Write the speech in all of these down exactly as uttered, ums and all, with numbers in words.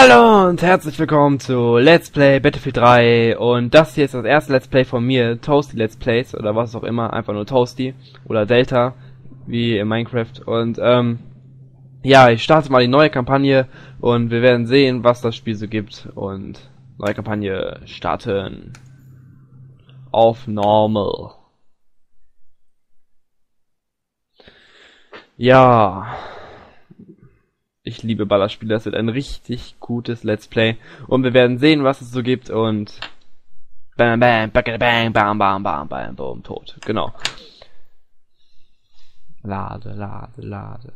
Hallo und herzlich willkommen zu Let's Play Battlefield drei, und das hier ist das erste Let's Play von mir, Toasty Let's Plays oder was auch immer, einfach nur Toasty oder Delta, wie in Minecraft. Und ähm, ja, ich starte mal die neue Kampagne und wir werden sehen, was das Spiel so gibt. Und neue Kampagne starten auf Normal. Ja... Ich liebe Ballerspiele, das wird ein richtig gutes Let's Play. Und wir werden sehen, was es so gibt, und... Bam, bam, bam, bam, bam, bam, bam, bam, bam, tot. Genau. Lade, lade, lade.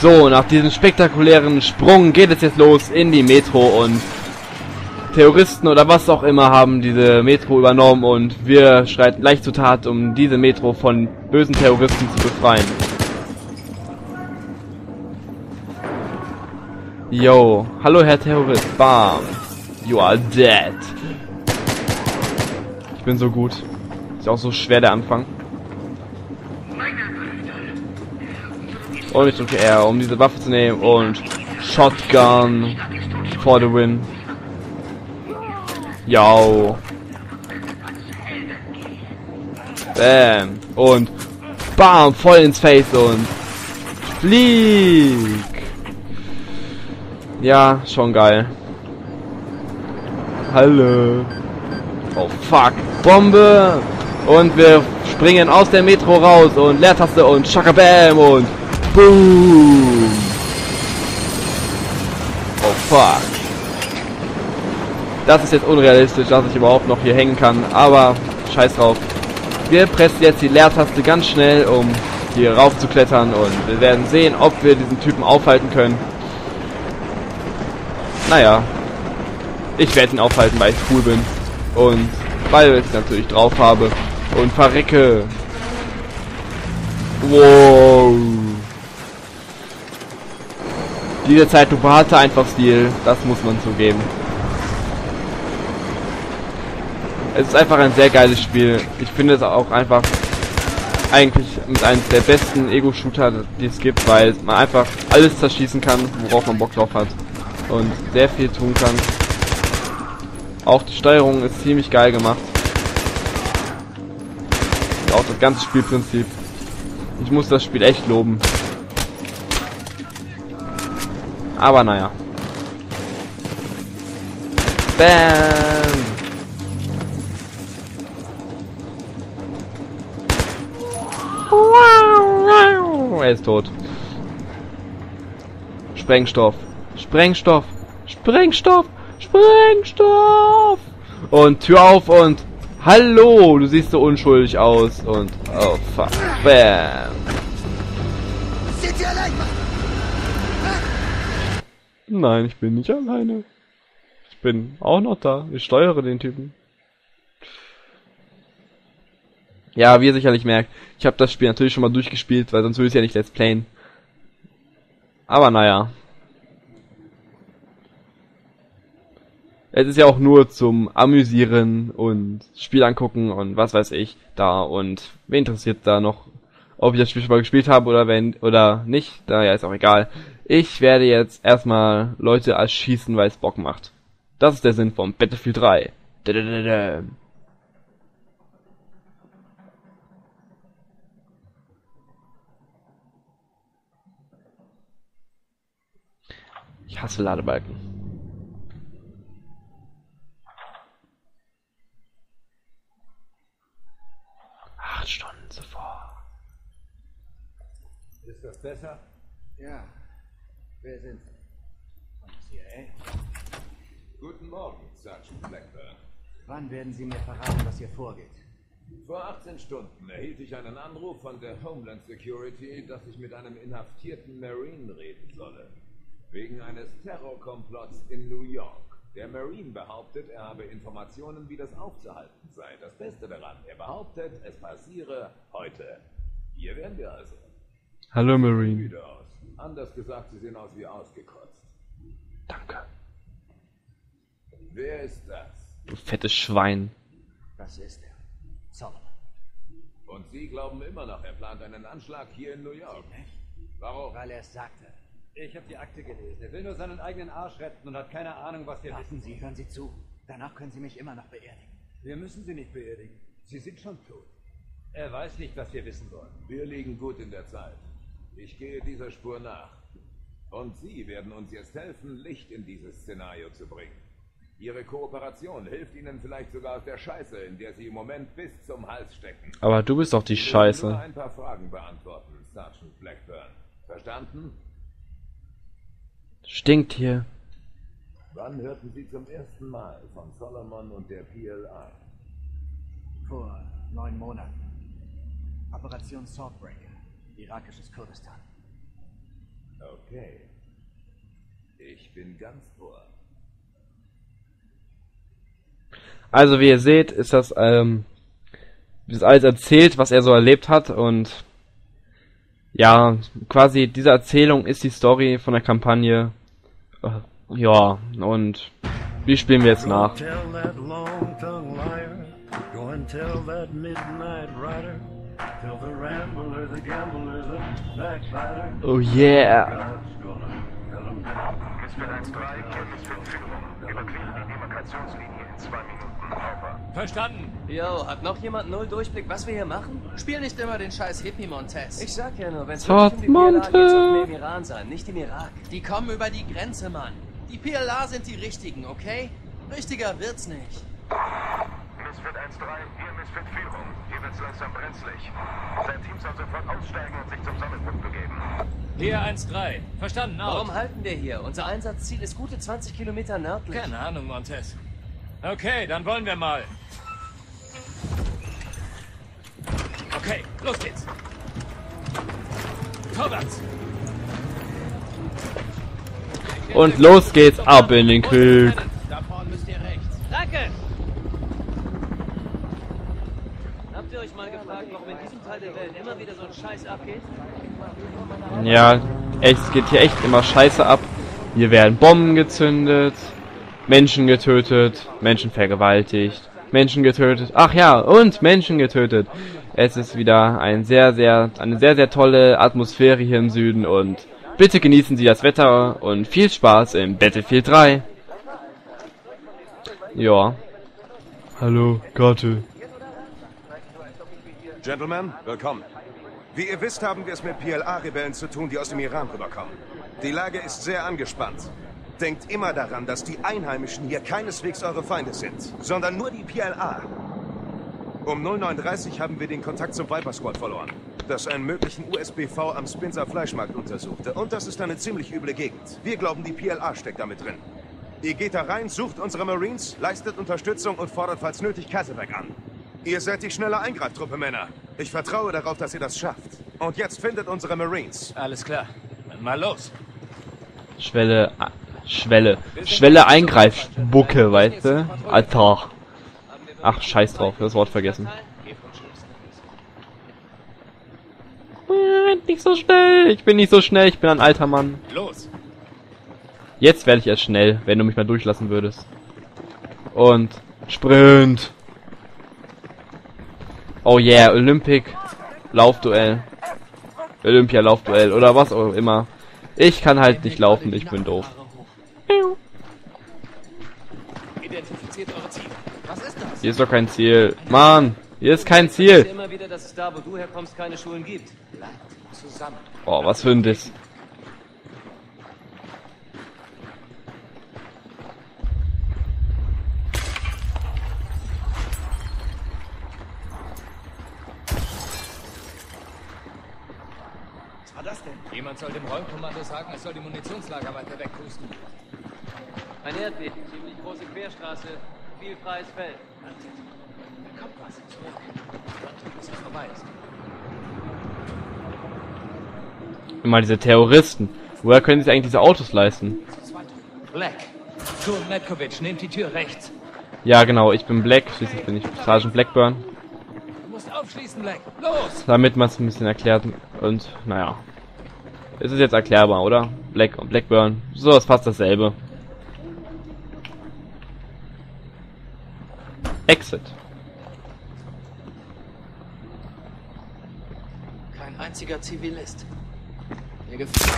So, nach diesem spektakulären Sprung geht es jetzt los in die Metro, und Terroristen oder was auch immer haben diese Metro übernommen, und wir schreiten gleich zur Tat, um diese Metro von bösen Terroristen zu befreien. Yo, hallo Herr Terrorist, bam, you are dead. Ich bin so gut, ist auch so schwer der Anfang. Und ich drücke R, um diese Waffe zu nehmen, und Shotgun for the win. Yo. Bam. Und bam, voll ins Face und flieg. Ja, schon geil. Hallo. Oh fuck. Bombe. Und wir springen aus der Metro raus und Leertaste und Shaka Bam und Boom! Oh fuck! Das ist jetzt unrealistisch, dass ich überhaupt noch hier hängen kann, aber scheiß drauf. Wir pressen jetzt die Leertaste ganz schnell, um hier rauf zu klettern, und wir werden sehen, ob wir diesen Typen aufhalten können. Naja, ich werde ihn aufhalten, weil ich cool bin und weil ich es natürlich drauf habe und verrecke. Wow! Diese Zeitlupe hatte einfach Stil, das muss man zugeben. Es ist einfach ein sehr geiles Spiel. Ich finde es auch einfach eigentlich mit einem der besten Ego-Shooter, die es gibt, weil man einfach alles zerschießen kann, worauf man Bock drauf hat. Und sehr viel tun kann. Auch die Steuerung ist ziemlich geil gemacht. Und auch das ganze Spielprinzip. Ich muss das Spiel echt loben. Aber naja. Bam! Er ist tot. Sprengstoff. Sprengstoff. Sprengstoff. Sprengstoff. Und Tür auf und... Hallo, du siehst so unschuldig aus. Und... Oh, fuck. Bam! Nein, ich bin nicht alleine. Ich bin auch noch da. Ich steuere den Typen. Ja, wie ihr sicherlich merkt, ich habe das Spiel natürlich schon mal durchgespielt, weil sonst würde ich es ja nicht Let's Playen. Aber naja. Es ist ja auch nur zum Amüsieren und Spiel angucken und was weiß ich da. Und wen interessiert da noch, ob ich das Spiel schon mal gespielt habe oder wenn oder nicht? Daher ist auch egal. Ich werde jetzt erstmal Leute erschießen, weil es Bock macht. Das ist der Sinn von Battlefield drei. Ich hasse Ladebalken. Acht Stunden zuvor. Ist das besser? Ja. Wer sind's? Von der C I A? Guten Morgen, Sergeant Blackburn. Wann werden Sie mir verraten, was hier vorgeht? Vor achtzehn Stunden erhielt ich einen Anruf von der Homeland Security, dass ich mit einem inhaftierten Marine reden solle. Wegen eines Terrorkomplotts in New York. Der Marine behauptet, er habe Informationen, wie das aufzuhalten sei. Das Beste daran, er behauptet, es passiere heute. Hier wären wir also. Hallo Marine. Sie sehen wieder aus. Anders gesagt, sie sehen aus wie ausgekotzt. Danke. Wer ist das? Du fettes Schwein. Das ist er. Solomon. Und Sie glauben immer noch, er plant einen Anschlag hier in New York. Echt? Warum? Weil er es sagte. Ich habe die Akte gelesen. Er will nur seinen eigenen Arsch retten und hat keine Ahnung, was wir wissen. Sie, hören Sie zu. Danach können Sie mich immer noch beerdigen. Wir müssen Sie nicht beerdigen. Sie sind schon tot. Er weiß nicht, was wir wissen wollen. Wir liegen gut in der Zeit. Ich gehe dieser Spur nach. Und Sie werden uns jetzt helfen, Licht in dieses Szenario zu bringen. Ihre Kooperation hilft Ihnen vielleicht sogar aus der Scheiße, in der Sie im Moment bis zum Hals stecken. Aber du bist doch die Scheiße. Ich will nur ein paar Fragen beantworten, Sergeant Blackburn. Verstanden? Stinkt hier. Wann hörten Sie zum ersten Mal von Solomon und der P L I? Vor neun Monaten. Operation Saltbreaker, irakisches Kurdistan. Okay. Ich bin ganz vor. Also wie ihr seht, ist das ähm, ist alles erzählt, was er so erlebt hat, und ja, quasi diese Erzählung ist die Story von der Kampagne. Äh, ja, und die spielen wir jetzt nach. Oh yeah! Misfit eins drei, Misfit fünf. Überqueren die Demarkationslinie in zwei Minuten. Over. Verstanden. Jo, hat noch jemand null Durchblick, was wir hier machen? Spiel nicht immer den scheiß Hippie-Montes. Ich sag ja nur, wenn es wirklich um die P L A geht, sollten wir im Iran sein, nicht im Irak. Die kommen über die Grenze, Mann. Die P L A sind die Richtigen, okay? Richtiger wird's nicht. Misfit eins drei, hier Misfit Führung. Hier wird's langsam brenzlig. Sein Team soll sofort aussteigen und sich zum Sammelpunkt begeben. Hier eins drei. Verstanden, out. Warum halten wir hier? Unser Einsatzziel ist gute zwanzig Kilometer nördlich. Keine Ahnung, Montes. Okay, dann wollen wir mal. Okay, los geht's. Vorwärts. Und los geht's ab in den Krieg. Da vorne müsst ihr rechts. Danke. Habt ihr euch mal gefragt, warum in diesem Teil der Welt immer wieder so ein Scheiß abgeht? Ja, echt, es geht hier echt immer Scheiße ab. Hier werden Bomben gezündet, Menschen getötet, Menschen vergewaltigt, Menschen getötet. Ach ja, und Menschen getötet. Es ist wieder ein sehr, sehr, eine sehr, sehr tolle Atmosphäre hier im Süden, und bitte genießen Sie das Wetter und viel Spaß im Battlefield drei. Ja. Hallo, Karte. Gentlemen, willkommen. Wie ihr wisst, haben wir es mit P L A-Rebellen zu tun, die aus dem Iran rüberkommen. Die Lage ist sehr angespannt. Denkt immer daran, dass die Einheimischen hier keineswegs eure Feinde sind, sondern nur die P L A. Um neun Uhr neununddreißig haben wir den Kontakt zum Viper Squad verloren, das einen möglichen U S B V am Spinza Fleischmarkt untersuchte. Und das ist eine ziemlich üble Gegend. Wir glauben, die P L A steckt damit drin. Ihr geht da rein, sucht unsere Marines, leistet Unterstützung und fordert, falls nötig, Kesselberg an. Ihr seid die schnelle Eingreiftruppe, Männer. Ich vertraue darauf, dass ihr das schafft. Und jetzt findet unsere Marines. Alles klar. Mal los. Schwelle, Schwelle. Schwelle Eingreifbucke, weißt du? Alter. Ach, scheiß drauf. Das Wort vergessen. Nicht so schnell. Ich bin nicht so schnell. Ich bin ein alter Mann. Los. Jetzt werde ich erst schnell, wenn du mich mal durchlassen würdest. Und Sprint. Oh yeah, Olympic Laufduell. Olympia Laufduell oder was auch immer. Ich kann halt nicht laufen, ich bin doof. Identifiziert eure Ziele. Was ist das? Hier ist doch kein Ziel. Mann, hier ist kein Ziel. Oh, was für ein Diss. war das denn? Jemand soll dem Räumkommando sagen, es soll die Munitionslager weiter wegpusten. Ein Erdbeben, ziemlich große Querstraße, viel freies Feld. Wartet, da kommt was. Wartet, bis es vorbei ist. Immer diese Terroristen. Woher können sich eigentlich diese Autos leisten? Black. John Metkovic, nehmt die Tür rechts. Ja, genau, ich bin Black. Schließlich bin ich Sergeant Blackburn. Du musst aufschließen, Black. Los! Damit man es ein bisschen erklärt. Und, naja. Es ist jetzt erklärbar, oder? Black und Blackburn. So, es ist fast dasselbe. Exit. Kein einziger Zivilist. Mir gefällt.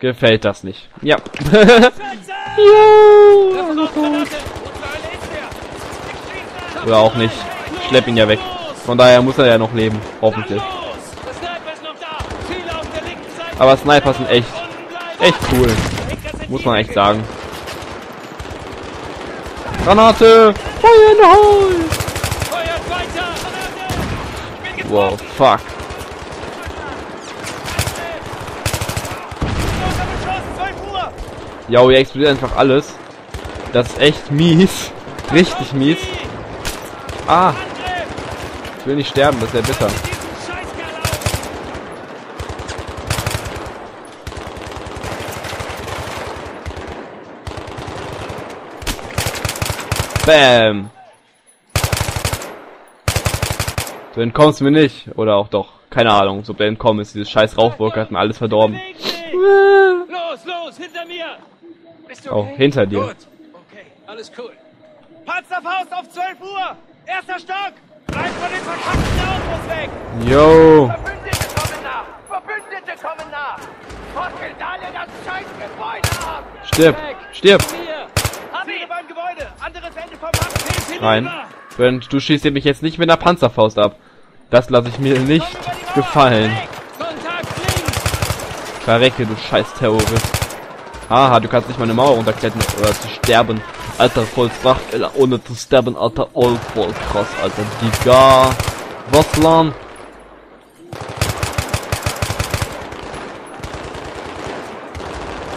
Gefällt das nicht. Ja. Oder auch nicht. Ich schlepp ihn ja weg. Von daher muss er ja noch leben. Hoffentlich. Aber Sniper sind echt, echt cool. Muss man echt sagen. Granate! Feuer in der Hose! Wow, fuck. Ja, hier explodiert einfach alles. Das ist echt mies. Richtig mies. Ah. Ich will nicht sterben, das wäre bitter. Bam. So entkommst du mir nicht. Oder auch doch. Keine Ahnung. So entkommen ist dieses scheiß Rauchwolke, hat mir alles verdorben. Los, los, hinter mir! Bist du okay? Oh, hinter dir. Gut. Okay, alles cool. Panzerfaust auf zwölf Uhr! Erster Stock! Bleib von den verkackten Autos weg! Yo! Verbündete kommen nach! Verbündete kommen nach! Rottelt alle das scheiß Gebäude ab! Stirb! Stirb! Ziele beim Gebäude! Anderes Ende vom Markt! Nein. Wenn du schießt mich jetzt nicht mit einer Panzerfaust ab. Das lasse ich mir nicht gefallen. Verrecke, du scheiß Terrorist. Haha, du kannst nicht mal eine Mauer runterklettern, oder zu sterben. Alter, voll Fracht, ohne zu sterben, alter, all voll krass, alter, Digga. Was lang?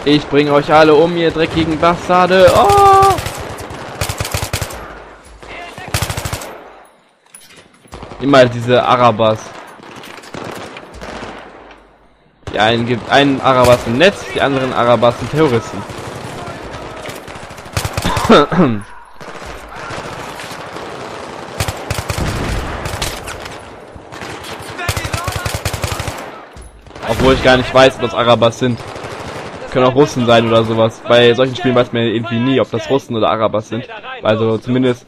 Ich bringe euch alle um, ihr dreckigen Bastarde. Oh! Immer diese Arabas. Die einen gibt einen Arabas im Netz, die anderen Arabas sind Terroristen. Obwohl ich gar nicht weiß, ob das Arabas sind. Können auch Russen sein oder sowas. Bei solchen Spielen weiß man irgendwie nie, ob das Russen oder Arabas sind. Also zumindest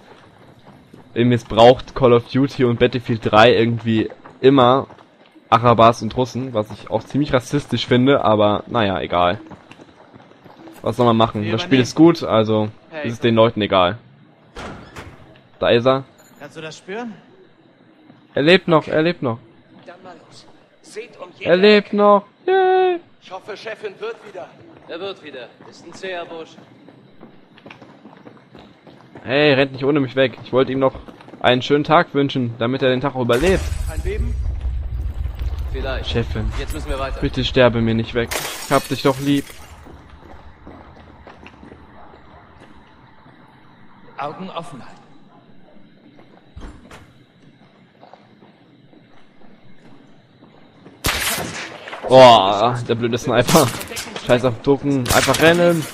missbraucht Call of Duty und Battlefield drei irgendwie immer Arabas und Russen, was ich auch ziemlich rassistisch finde, aber naja, egal. Was soll man machen? Das Spiel ist gut, also ist es den Leuten egal. Da ist er. Kannst du das spüren? Er lebt noch, er lebt noch. Er lebt noch. Yay. Ich hoffe, Chefin wird wieder. Er wird wieder. Ist ein zäher Bursch. Hey, rennt nicht ohne mich weg. Ich wollte ihm noch einen schönen Tag wünschen, damit er den Tag überlebt. Ein Beben? Vielleicht. Chefin, jetzt müssen wir weiter. Bitte sterbe mir nicht weg. Ich hab dich doch lieb. Augen offen halten. Boah, der blöde Sniper. Scheiß auf Ducken, einfach rennen.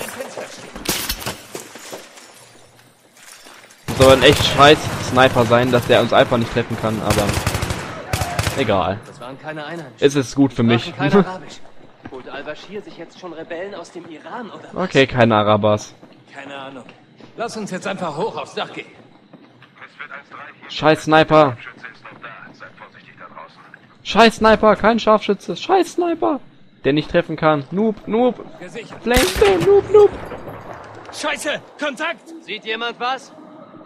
Das soll ein echt scheiß Sniper sein, dass der uns einfach nicht treffen kann, aber egal. Es ist gut für mich. Holt Al-Bashir sich jetzt schon Rebellen aus dem Iran, oder was? Okay, keine Arabas. Keine Ahnung. Lass uns jetzt einfach hoch aufs Dach gehen. Scheiß Sniper. Scheiß Sniper, kein Scharfschütze. Scheiß Sniper, der nicht treffen kann. Noob, Noob. Flankstone, Noob, Noob. Scheiße, Kontakt. Sieht jemand was?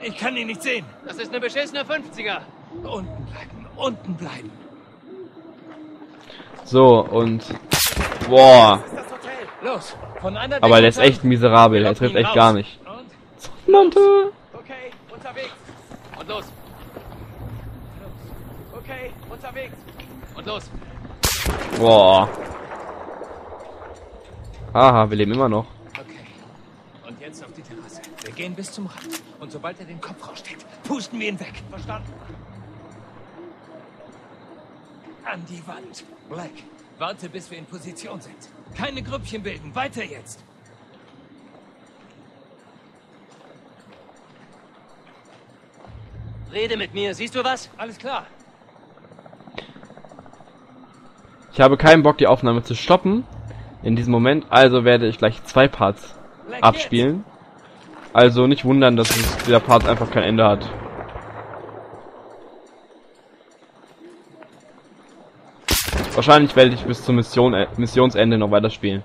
Ich kann ihn nicht sehen. Das ist eine beschissene fünfziger. Unten bleiben, unten bleiben. So, und... Boah. Los, von einer aber der ist echt miserabel, er trifft echt gar nicht. Monte! Okay, unterwegs! Und los! Okay, unterwegs! Und los. Boah. Aha, wir leben immer noch. Okay. Und jetzt auf die Terrasse. Wir gehen bis zum Rand. Und sobald er den Kopf raussteckt, pusten wir ihn weg. Verstanden? An die Wand. Black, warte, bis wir in Position sind. Keine Grüppchen bilden. Weiter jetzt. Rede mit mir. Siehst du was? Alles klar. Ich habe keinen Bock, die Aufnahme zu stoppen in diesem Moment, also werde ich gleich zwei Parts abspielen. Also nicht wundern, dass es der Part einfach kein Ende hat. Wahrscheinlich werde ich bis zum Mission, äh, Missionsende noch weiterspielen.